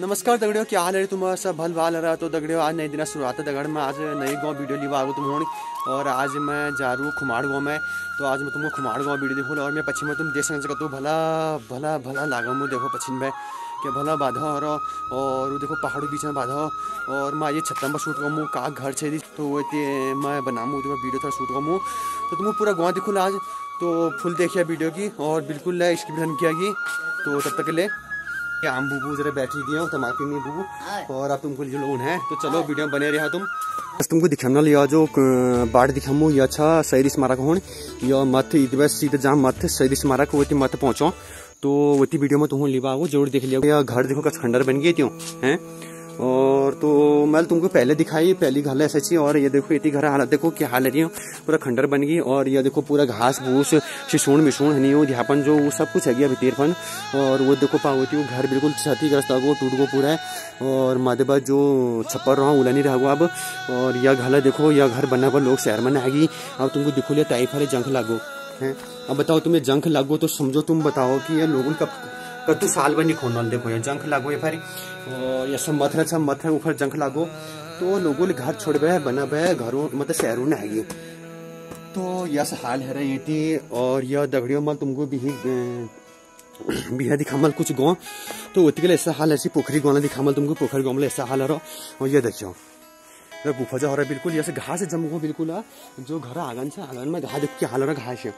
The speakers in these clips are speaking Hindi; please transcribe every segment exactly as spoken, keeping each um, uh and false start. नमस्कार दगड़ियों, क्या हाल है तुम्हारा? सब भल भाल रहा। तो दगड़ियों, आज नई दिन शुरुआत है दगड़ में। आज नई गांव वीडियो ली आगू तुम हो और आज मैं जा रहा हूँ खुमाड़ गाँव में। तो आज मैं तुमको खुमाड़ गाँव वीडियो देखूँ और मैं पश्चिम में तुम देख सकते हो। भला भला भला लागा मुँह देखो पश्चिम में कि भला बाधा हो रहा और वो देखो पहाड़ों बीच में बाधा हो। और मैं ये छत्ता में शूट करूँ का घर छे तो वो मैं बनाऊँ तो मैं वीडियो थोड़ा शूट करूँ तो तुमको पूरा गाँव दिखूँ आज। तो फुल देखिए वीडियो की और बिल्कुल स्क्रिप्ट किया कि तो तब तक के लिए आम बूबू जरा बैठी दिए हो तमाकू में बूबू और आप तुमको जो लोन है तो चलो वीडियो बने रहा। तुम बस तुमको दिखाना लिया जो बाढ़ दिखाऊँ या अच्छा शहीद स्मारक हो या मत इधर सीधे जाम मत शहीद स्मारक वो मत पहुँचो तो वही वीडियो में तुम लिवा हो जरूर देख लिया। या घर देखो कच खंडर बन गए त्यों हैं और तो मैं तुमको पहले दिखाई पहली घर ऐसे अच्छी। और ये देखो इतनी घर हालत देखो क्या हाल रही हो, पूरा खंडर बन गई। और ये देखो पूरा घास भूस शिशोण मिशोण है नहीं हो ध्यापन जो वो सब कुछ है गया भीरफन। और वो देखो पावती हो घर बिल्कुल क्षतिग्रस्त हो टूट गो पूरा है। और मादेबा जो छप्पर रहा उला नहीं रहा अब। और यह घर देखो यह घर बना पर लोग शहर में ना आएगी। अब तुमको दिखो लिया टाइप वाले जंख लागो है। अब बताओ तुम्हें जंख लागो तो समझो तुम बताओ कि यह लोगों का कतु साल बनी खोना देखो ये जंख लागो ये फिर ये सब मत है सब मत है ऊपर जंख लागो तो लोगों ने घर छोड़ बह बना बह घरों मतलब शहरों ने आएगी। तो यह हाल है रही थी। और यह दगड़ियों में तुमको भी बिहार दिखामल कुछ गाँव तो उतके लिए ऐसा हाल ऐसी पोखरी गाँव दिखामल तुमको पोखरी गाँव में ऐसा हाल है। और यह देखियो गुफा जो हो रहा है बिल्कुल ऐसे घास जम गो बिल्कुल जो घर आंगन से आंगन में घास देखो क्या हाल हो रहा घास है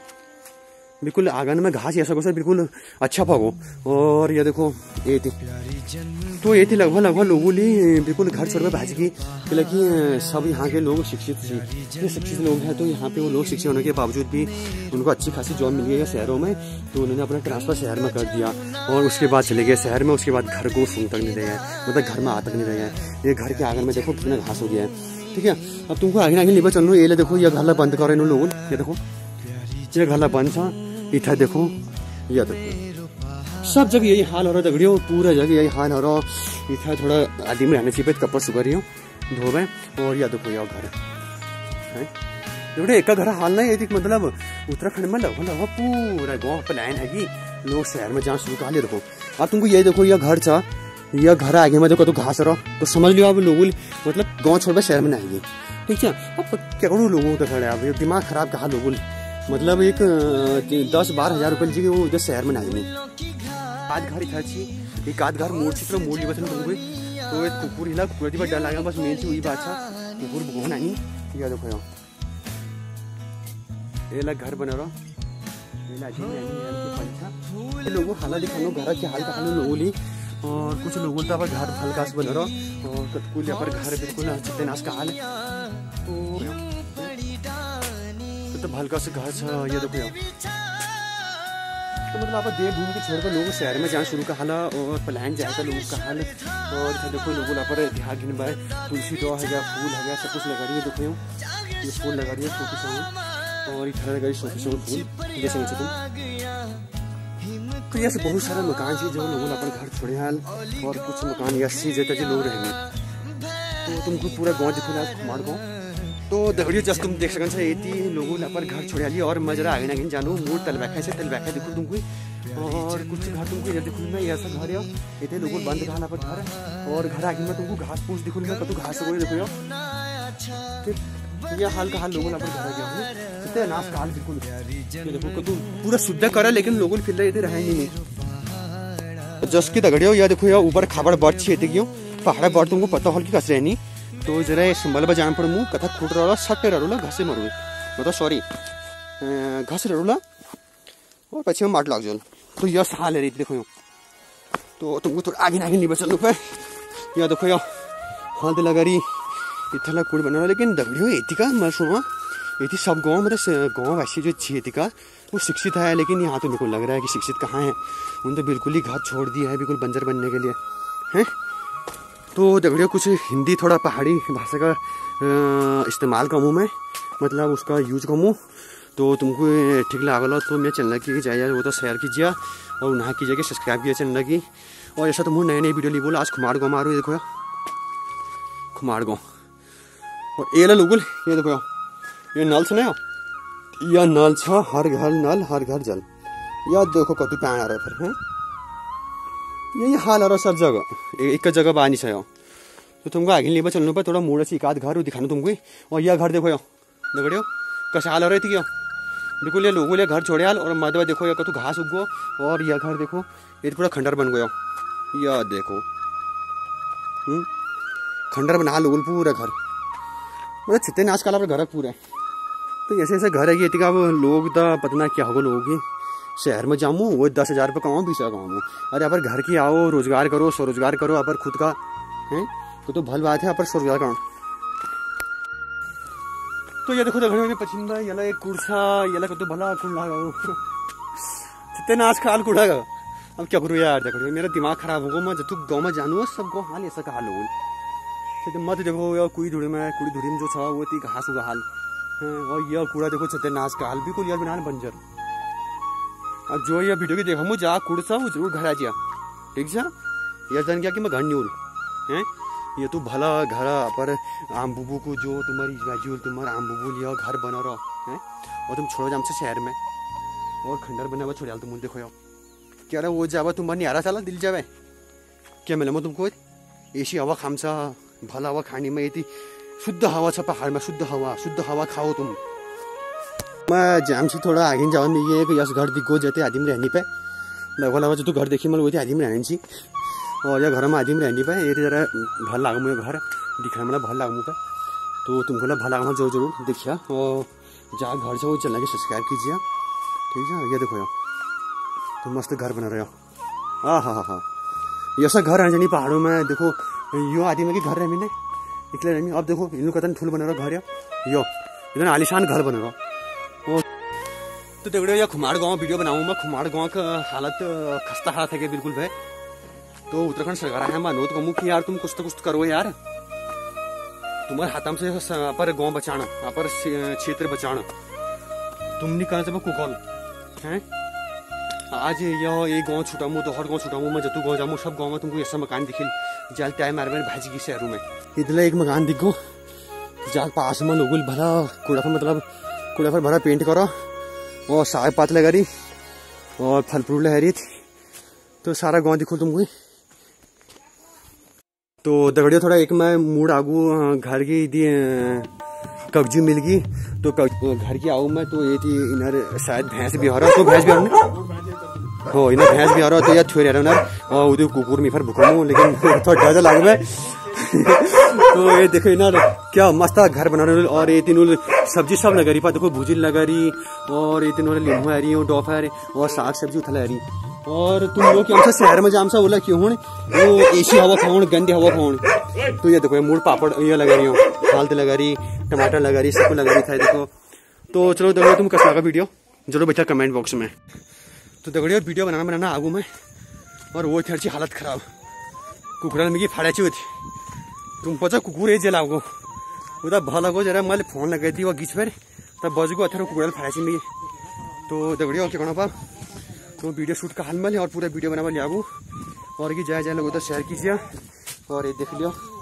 बिल्कुल आंगन में घास ऐसा वैसा बिल्कुल अच्छा पागो। और ये देखो ये थी तो ये थी लगभग लगभग लोगों ने बिल्कुल घर छोड़कर भाज गई क्योंकि सब यहाँ के लोग शिक्षित थे शिक्षित लोग हैं। तो यहाँ पे वो लोग शिक्षित होने के बावजूद भी उनको अच्छी खासी जॉब मिल गई है शहरों में तो उन्होंने अपना ट्रांसफर शहर में कर दिया और उसके बाद चले गए शहर में। उसके बाद घर को सुन तक नहीं रहे हैं मतलब घर में आ तक नहीं रहे हैं। ये घर के आंगन में देखो कितना घास हो गया है। ठीक है, अब तुमको आगे आगे लेकर चलो। ये देखो यह घर बंद करो इन लोगों ये देखो ये घर बंद था इतना देखो या देखो सब जगह यही हाल हो रहा है दगड़ियों पूरा जगह यही हाल हो रहा। इतना थोड़ा आदमी रहने चाहिए कपड़ सुखा रही हो धोबे। और या देखो या घर है दगड़े एक घर हाल नहीं है मतलब उत्तराखंड में लगभग लगभग पूरा गाँव प्लान है कि लोग शहर में जाना शुरू कर ले। देखो अब तुमको यही देखो यह घर था यह घर आगे में देखो तो घास रहो तो समझ लियो अब लोग मतलब गाँव छोड़ शहर में ना आएंगे। ठीक है, अब करोड़ों लोगों का घर है अब दिमाग खराब कहा लोगों मतलब एक दस बारह हजार रुपये लीजिए वो इधर शहर में ना आएंगे। आध घर इतना अच्छी एक आध घर मोड़ छिप मोड़ लिया तो एक कुकुर हिला कुकुर पर डर लगा बस मेन से वही बात था कुकुर भगवान आई या देखो यहाँ ये लग घर बना रहा लोगों हाला दिखानो घर के हाल कहानी लोगों ली। और कुछ लोगों तो पर घर हल्का से बना रहा और कतकुल यहाँ पर घर बिल्कुल चितनाश का हाल तो हल्का से घर छा ये देखो तो मतलब आप देवभूमि के छोड़कर लोग शहर में जाना शुरू का हाल और प्लान जाएगा लोगों का हाल। और देखो लोगों यहाँ पर ध्यान गिन पाए तुलसी डॉ है गया फूल है गया सब कुछ लगा रही है। देखो ये फूल लगा रही है छोटी सा और इधर लगा रही छोटी छोटी फूल जैसे मुझे तुम तो यहाँ से बहुत सारा मकान है जो लोगों ने घर छोड़े हाल और कुछ मकान या सी जैसे लोग रहेंगे। तो तुमको पूरा गाँव दिखो यार खुमाड़ गाँव। तो दगड़ियों जस्ट तुम देख सकते इतनी लोगों ने पर घर छोड़ लिया और मजरा आगे नागिन जानू मूड तलबैखा से तलबैखा देखो तुमको। और कुछ घर तुमको इधर देखूँ मैं ऐसा घर है इतने लोगों बंद खाना पर घर और घर आगे में तुमको घास फूस दिखूँ मैं कतु घास हो देखो फिर यह हाल का हाल लोगों ने पर घर गया कितने नाश काल बिल्कुल देखो कतु पूरा शुद्ध करा लेकिन लोगों ने फिर इधर रहेंगे नहीं। जस्ट की दगड़ियों या देखो यार ऊपर खाबड़ बर्ड छे क्यों पहाड़ा बर्ड तुमको पता हो कि कस रहनी तो जरा संभल में जाना पड़ू कथा फूट रहा सट रहा घसे मरू मतलब सॉरी घस रहा और पीछे में माट लग जाओ। तो यह हाल है देखो यूँ तो तुमको थोड़ा आगे आगे नहीं बचल पर यह देखो यो हाथ लगा रही इतना कुड़ बना लेकिन दगड़ियो ये का मैं सुना ये सब गाँव मतलब गाँव वैसे जो अच्छी ये का वो शिक्षित है लेकिन यहाँ तो बिल्कुल लग रहा है कि शिक्षित कहाँ है उन्होंने बिल्कुल ही घर छोड़ दिया है बिल्कुल बंजर बनने के लिए हैं। तो दगड़ियों कुछ हिंदी थोड़ा पहाड़ी भाषा का इस्तेमाल करूँ मैं मतलब उसका यूज करूँ तो तुमको ठीक लगा तो मैं चैनल की जाइए वो तो शेयर कीजिए और नहा कीजिए कि सब्सक्राइब कीजिए चैनल की। और ऐसा तुम नए नए वीडियो ली बोला आज खुमाड़ गाँव मारो देखो खुमाड़ गाँव। और ये ला लोगुल ये देखो ये नल सुना यह नल छ हर घर नल हर घर जल यह देखो कति पानी आ रहा है फिर है यही हाल हो रहा सब जगह, एक का जगह बानी है। तो तुमको आगे लेकर चलने पर थोड़ा मोड़ से एक आध घर दिखाना तुमको। और यह घर देखो, यो दगड़ियो कैसा हाल हो रही थी। यो बिल्कुल ये लोगों ने घर छोड़े हाल। और मधवा देखो, या कतु घास उग गो। और यह घर देखो, ये पूरा खंडर बन गया। यह देखो खंडर बना लोगों पूरा घर, मतलब छिते नाच काला घर पूरा। तो ऐसे ऐसे घर है ये। अब लोग तो पता क्या होगा लोगों की, शहर में जाऊँ वो दस हज़ार रुपये कमाऊँ, बीस हज़ार कमाऊँ। अरे आप घर की आओ, रोजगार करो, स्वरोजगार करो, आप खुद का है तो तो भल बात है, आप स्वरोजगार करो। तो ये देखो दगड़ियों में पचिंदा यला एक कुर्सा यला कतो भला कुंडा गो जितने नाच खाल कुड़ा गो। अब क्या करूँ यार दगड़ियों, मेरा दिमाग खराब होगा। मैं जब गाँव में जानू सब गाँव हाल ऐसा कहा लोगों। मत देखो यार कुड़ी धुड़ी में, कुड़ी धुड़ी में जो छा वो ती घास होगा हाल। और यह कूड़ा देखो छते नाच का हाल, बिल्कुल यार बिना बंजर। अब जो ये वीडियो की देखा मुझे जा कूड़ सा वो जरूर घर आ जा, ठीक है। यह जान गया कि मैं घर नहीं उल हैं। ये तो भला घर पर आम बूबू को जो तुम्हारी बाजू तुम्हारा आम बूबू लिया घर बना रहा है। और तुम छोड़ो जाम से शहर में और खंडर बना हुआ छोड़ा तुम देखो। यार क्या रहा वो जावा तुम्हारा निरा साला दिल जावे क्या मिला मैं तुमको। ऐसी हवा खामसा भला हवा खाने में, ये शुद्ध हवा छा पहाड़ में, शुद्ध हवा शुद्ध हवा खाओ तुम। मैं जाम से थोड़ा आगे जाओ मैं ये यस घर दिखो जाते आदमी रहने पे लगवा लगा जो तो घर देखी मैं वो आदमी में रहने सी। और यह घर में आदमी में रहने पे ये जरा भल लाग मुझे घर दिखा मतलब भल लाग मुझे। तो तुमको ना भल लाग जरूर जरूर देखिए। और जहाँ घर से वो चलना के सब्सक्राइब कीजिए, ठीक है। ये देखो यार तुम मस्त घर बना रहे हो। हाँ हाँ हाँ हाँ ऐसा घर है जानी पहाड़ों में। देखो यो आदमी के घर है मैंने निकले रहनी। अब देखो इन लोग कतन ठूल बना रहा घर है, यो इतना आलिशान घर बना रहा। तो देखो या खुमाड़ गाँव वीडियो बनाऊँ मैं। खुमाड़ गाँव का हालत खस्ता हालत है बिल्कुल भाई। तो उत्तराखंड सरकार है मैं अनुरोध करूँ कि यार तुम कुछ तो कुछ करो यार। तुम्हारे हाथम से पर गाँव बचाना, यहाँ पर क्षेत्र बचाना। तुम नहीं कहा जब कुकॉल हैं आज यह एक गाँव छुटा मुँह तो हर गाँव छुटा मुँह। मैं जतू गाँव जाऊँ सब गाँव में तुमको ऐसा मकान दिखिल जाल टाइम मार मेरे भाजी की शहरों में इतना एक मकान दिखो जाल पास में लोग भरा कूड़ा पर मतलब कूड़ा पर भरा पेंट करो और साग पात लगा रही और फल फ्रूट लगा रही। तो सारा गांव दिखो तुमको। तो दगड़ियों थोड़ा एक मैं मूड आगू घर की कब्जी मिल गई तो घर की आऊ मैं। तो ये थी इनर शायद भैंस भी हो रहा तो भैंस भी हो रहा हो इनर भैंस भी हो रहा तो यार छोड़े रहा ना। और उधर कुकुर में फिर भूखूँ लेकिन थोड़ा डर लग रहा है। तो ये देखो ना क्या मस्त घर बनाने। और ये तीनों सब्जी सब लगा रही पा देखो भूजी लगा रही। और ये तीनों लींबू आ रही और डॉफ आ रही और साग सब्जी उथला रही। और तुम लोग क्यों शहर में जाम सा बोला क्यों हूँ वो ऐसी हवा खाओ गंदी हवा खाओ। तो ये देखो ये मूड पापड़ ये लगा रही हो हल्दी लगा रही टमाटर लगा रही सबको लगा रही था देखो। तो चलो देखो तुम कैसा लगा वीडियो जरूर बच्चा कमेंट बॉक्स में। तो देखो यार वीडियो बनाना बनाना आगू में और वो थी अच्छी हालत खराब कुकरा में फाड़ा हुई थी। तुम पता कुकुर जला गो उधर भला गो जरा मैं फोन लगाई थी वो गीच पर तब बज गो अथर कुकुर फैसी में। तो दगड़ियों क्या करना पा तो वीडियो शूट का हाल में और पूरा वीडियो बना लिया। और ये जय जय लोग उधर शेयर कीजिए। और ये देख लियो।